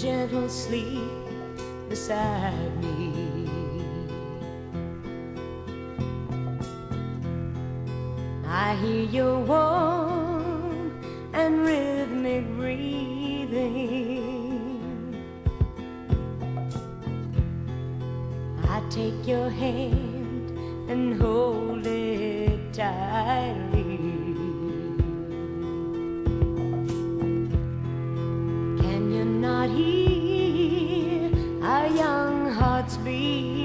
gentle sleep beside me. I hear your warm and rhythmic breathing. I take your hand and hold it tightly. Can you not hear our young hearts beating?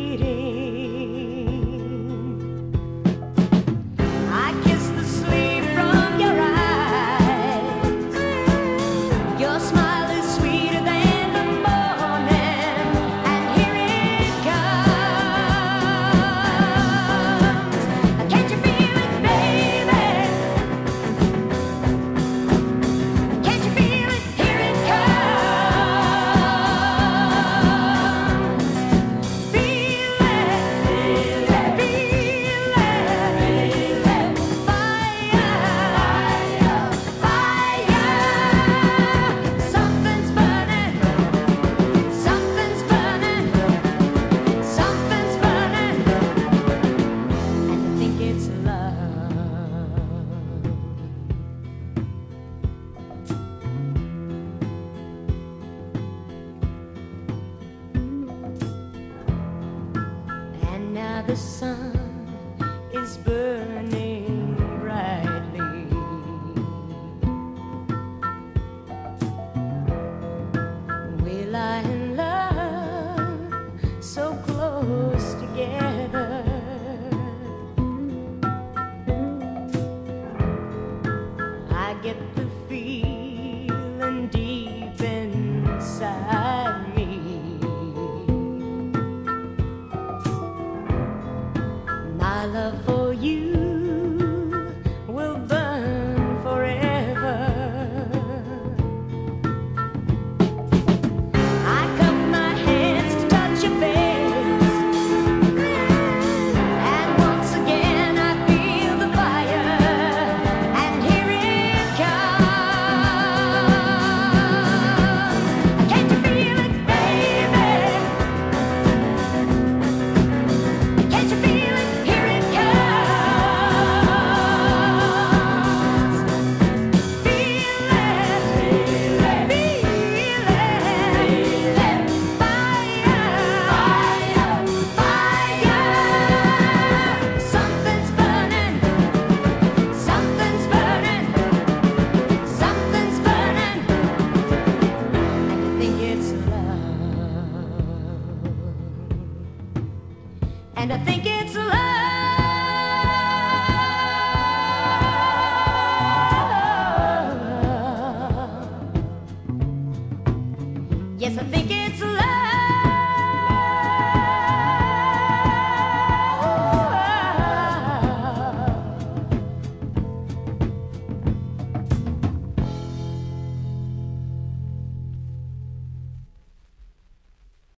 The sun